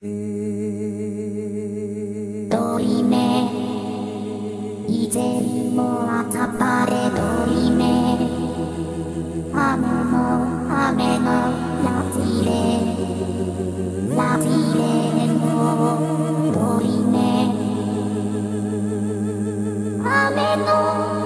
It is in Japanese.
雨の